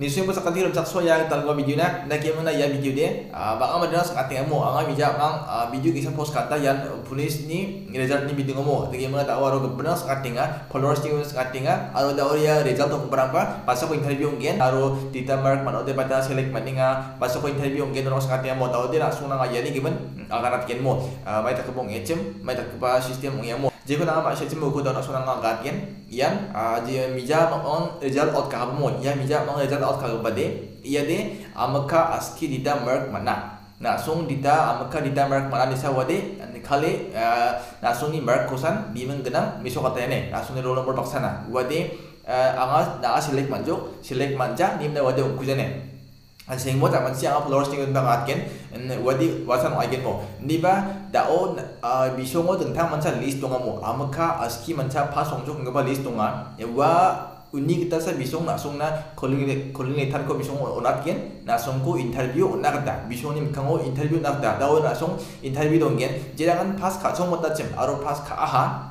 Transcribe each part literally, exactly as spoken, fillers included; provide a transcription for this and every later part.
Nisui pun sakati ram sakso yang tanggo biju nak nak kira mana ya biju dia. Bang ada sakati emo, angan bijak bang biju kisah pos kata yang polis ni result ni biju emo. Tengah mana tak awal orang benar sakati ngah, followers tinggal sakati ngah. Ada orang yang result tu berapa? Pasal kau interview mungkin, taruh tita Marak mana ada pada select mana ngah. Pasal kau interview mungkin orang sakati emo tahu dia langsung nak jadi given. Akan rakyat emo, mai tak kebong ecem, mai tak kepa sistem emo. Jika nama macam macam aku dah nak suruh orang rakyat, yang jika mija orang result out kah bermod, yang mija orang result out kah berbade, ia de amaka aski dida Marak mana, nasung dida amaka dida Marak mana nisah wade, nikale nasung ni Marak kosan, bimen genam, miso katanya, nasung ni roll number paksana, wade angas dah select manjo, select manja, ni mana wade ukujane. Sehingga buat apa sih? Anggap followers tinggal bangat kan? Wadi wasan agen mo. Ni bah dah on bisu mo tentang macam list donga mo. Amaka aski macam pasong jok ngapa list donga. Wah unik kita sa bisu langsung na kolin kolin letar ko bisu onat kan? Langsung ko interview onak dah. Bisu ni macam ko interview onak dah. Dah on langsung interview dongen. Jangan pas kacau mo tajam. Aro pas kaha.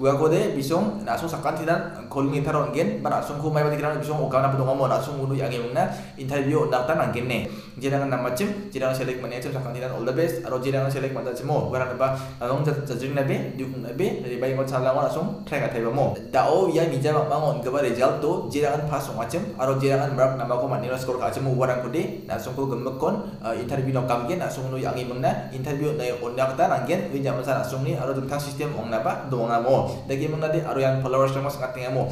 Gua kode bisong langsung sakan tidak kolong kita rongen, bar langsung ku mai balik kita bisong oka na pedong amon langsung ulu yang emna interview data nangken ne, jangan nama cem, jangan select mana cem sakan tidak all the best, atau jangan select mana cem mo, gua napa langsung cacing nabe, diukung nabe, dari bayi kau salah gua langsung track atau mo, dao ya mija bangon gua result tu, jangan pas semua cem, atau jangan berap nama kau mana skor kacem mo gua kode, langsung ku gembekon interview nangken, langsung ulu yang emna interview nae onda kita nangken, wajah masa langsung ni atau tentang sistem orang napa doang mo, dagi mung nadi aruyan followers mo sa kating mo,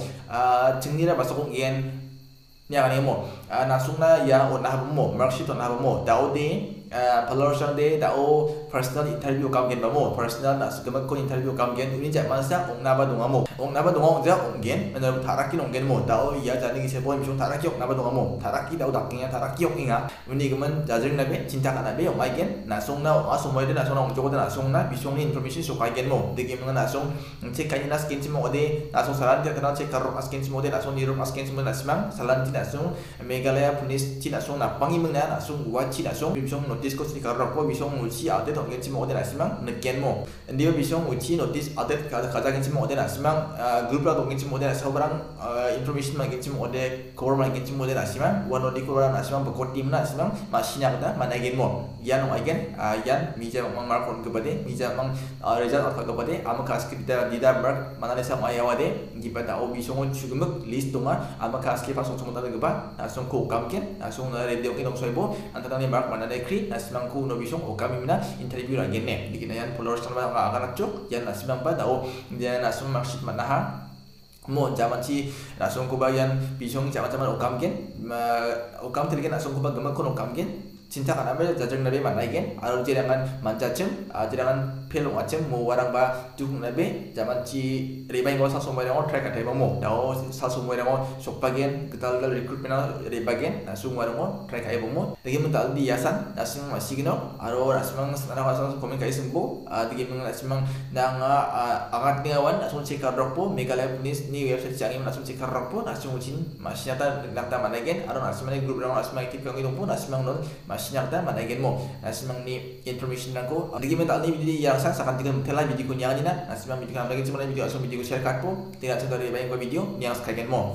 cengni na basokong iyan niya kani mo, nasung na ya onah mo, marksheet onah mo, dao de followers de dao personal interview kamgen ba mo, personal na sugamak ko interview kamgen, uni jat mansa ong naba doang mo, ong naba doang jat onggen, manarong taraki onggen mo, dao iya jadi kisah boy misung taraki ong naba doang mo, taraki dao dakinya taraki ong inga, uni keman jazring na be, cinta kana be ong aigen, nasung na ong asung mo de nasung na ong joko de nasung na bisung ni information suka aigen mo, dagi mung nasung cek kanya nas kinci mo de, nasung salan dia kana cek karok as kinci mo de, nasung nirok as kinci mo nasimang, salan ti nasung, Meghalaya punis ti nasung na pangi mung na nasung gua ti nasung, bisung notice ko si karok ko bisung uci ate tongen si mo de nasimang neken mo, dia bisung uci notice ate kada kada kinci mo de nasimang grup la tongen si mo de nasau barang information ma kinci mo de cover ma kinci mo de nasimang, wano di cover nasimang bekot tim nasimang masihnya kada mana aigen mo, yan aigen, yan mija mang markon kebade, mija mang result atau kebade, amakas kita di dalam mana desa mayawade, gipata obi songon sugumak list donga, amakas kita pasong songon tanda geba, nasong ko kamken, nasong na radio kinong soibo, antara ni Marak mana dekri, nasimang ko no bisong o kamimina interview lagi ne, bikin ayan followers tanpa akan acok, yan nasimang pa tao, yan nasong maksud mana ha, mo zaman si nasong ko bayan bisong zaman zaman o kamken, o kam terkena nasong ko ba gemak ko o kamken. Cinta kan apa jajang nabi mana ikan, atau jangan mancacem, jangan pelung acem, mau orang bah jukung nabi, zaman ci ribai kau sasum bayang orang track atau mau, dah sasum bayang orang sok bagian, kita lalu rekrutmen ribagian, langsung bayang orang track atau mau, tapi mental biasan, langsung masih kena, atau langsung anak langsung komen kaya sembuh, tapi langsung nang agak tinggalan, langsung cek rapo, Meghalaya Punis ni website canggih, langsung cek rapo, langsung ucin, masih nyata nak taman ikan, atau langsung mana grup orang langsung aktif kau itu pun langsung non. Masihnya kita mana agen mo, nasimang ni information aku. Jadi mental ni video yang saya akan tinggal telah video kunjungan ini, nasimang video kami lagi cuma video asal video share kat po, tidak cakap dari banyak video yang saya agen mo.